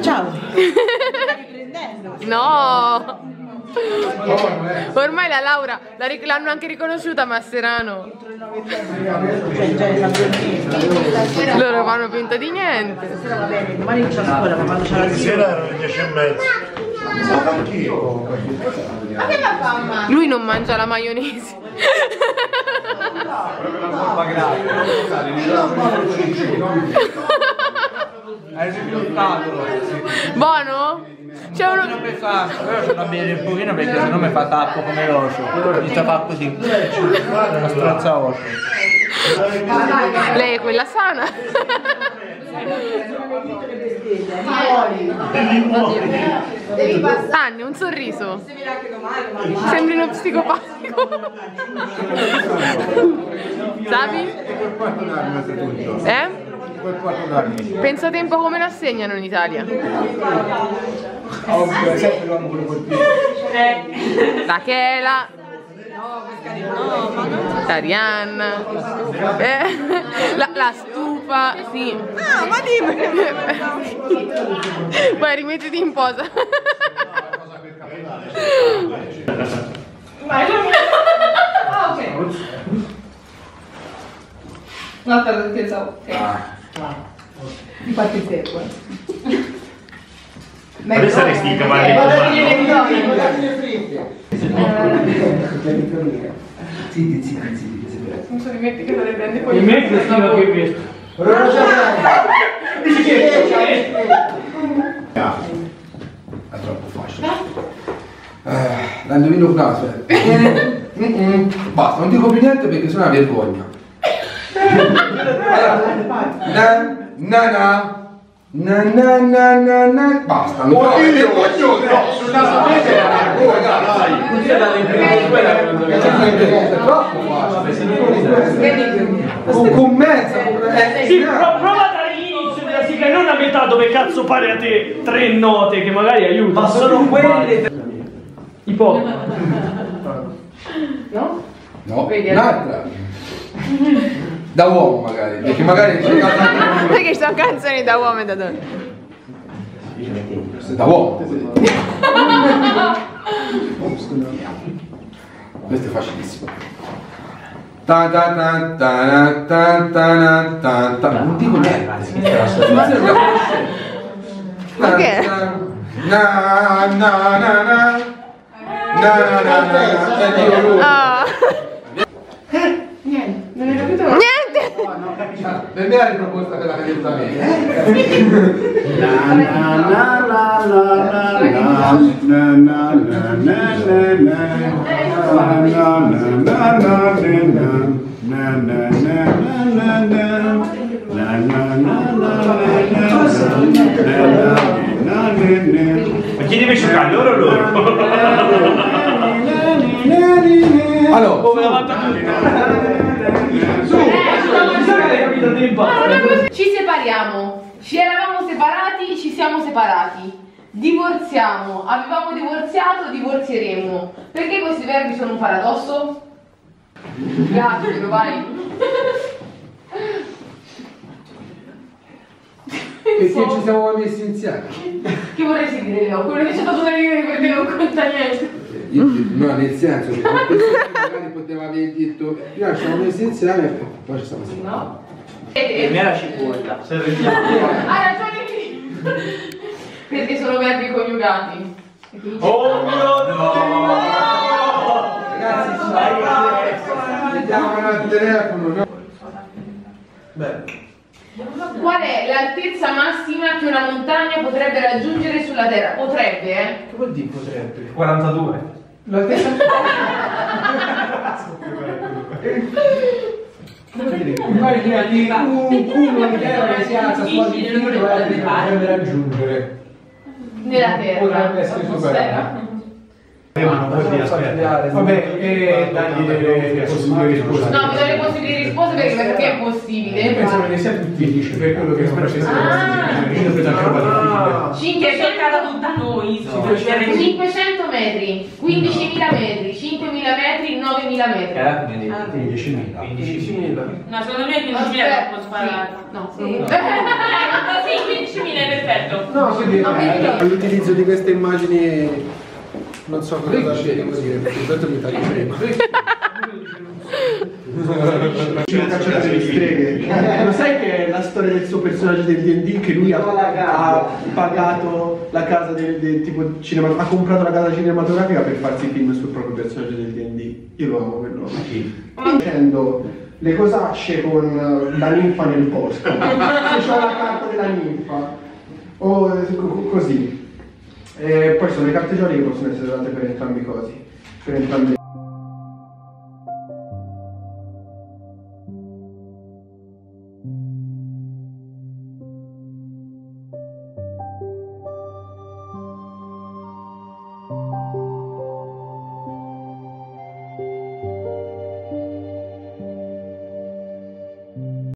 Ciao. No. Ormai la Laura l'hanno anche riconosciuta, Masserano. Loro fanno finta di niente. Stasera erano 10:30. Lui non mangia la maionese. Buono? C'è uno... Però c'è da bere un pochino perché sennò mi fa tappo come l'ocio. Mi sta fa così. Una strazza ocio. Lei è quella sana. Anni, un sorriso. Sembri uno psicopatico. Sapi? Eh? Pensa tempo come lo assegnano in Italia. Tachela. Tarianna. La stufa. Sì. Ah, ma dimmi. Poi rimettiti in posa. Un'altra cosa, ok. Infatti seguo. Dove saresti in cavalli? Sì. Non so, rimetti che non le prende poi. Rimetti che non le prende. È troppo facile. L'indovino frase. Basta, non dico più niente perché sono una vergogna. Na basta, non ho il coglione, no, sul caso è troppo facile. Con mezza, sì, prova dall'inizio della sigla e non a metà dove cazzo pare a te tre note che magari aiutano. Ma sono quelle tipo. No? No, vedi un'altra. Da uomo magari, perché magari perché ci sono canzoni da uomo e da donna. Da uomo. Questo è facilissimo. Non dico niente. Ma perché? Non hai capito? Niente! No, non ho capito. Per me è riproposta quella che aiuta me. Ma chi deve giocare? Loro o loro? Allora, come la mattina? Ci separiamo, ci eravamo separati, ci siamo separati. Divorziamo, avevamo divorziato, divorzieremo. Perché questi verbi sono un paradosso? Grazie, lo vai. Perché ci siamo messi insieme? Che vorresti dire, Leo? Quello che c'è stato da dire perché non conta niente. No, nel senso che magari poteva aver detto io ci siamo messi insieme e poi ci siamo messi. No. E me la cipolla. Ha ragione qui. Perché sono verbi coniugati. Oh mio no! Ragazzi, ci vediamo al telefono, no? Beh. Qual è l'altezza massima che una montagna potrebbe raggiungere sulla terra? Potrebbe, eh? Che vuol dire potrebbe? 42. L'altezza massima potrebbe raggiungere nella terra. Potrebbe essere superata. dare possibili risposte perché per me è possibile. Io pensavo che sia tutti 10, per quello che sono preso. Io ho preso anche roba difficile. 500 metri, 15.000 metri, 5.000 metri, 9.000 metri. 15.000. No, secondo me 15.000 è troppo sparato. No, sì. 15.000 è perfetto. No, sì, l'utilizzo di queste immagini. Non so cosa dire, intanto mi taglio prima. C'è un cacciatore di streghe. Lo sai che è la storia del suo personaggio del D&D che lui ha pagato la casa del tipo ha comprato la casa cinematografica per farsi i film sul proprio personaggio del D&D. Io lo amo quello. Dicendo le cosacce con la ninfa nel posto. Se c'ho la carta della ninfa. O così. E poi sono le carte gialli che possono essere usate per entrambi i cosi, per entrambi.